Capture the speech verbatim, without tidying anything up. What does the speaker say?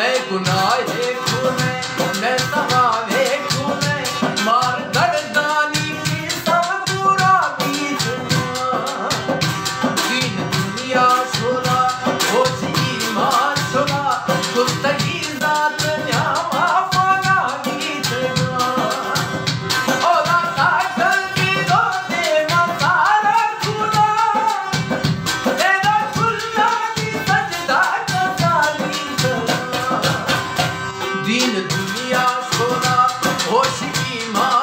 मैं गुनाहे खूने मैं सवाले खूने मार गर्दानी की सब पूरा बीत तीन दुनिया छोड़ा होश ईमान छोड़ा गुस्तगी जात न्यामा पाना बीत और आकर की रोते मसाला खूना तेरा खुला की सजदा दिन दुनिया सोना होश की माँ।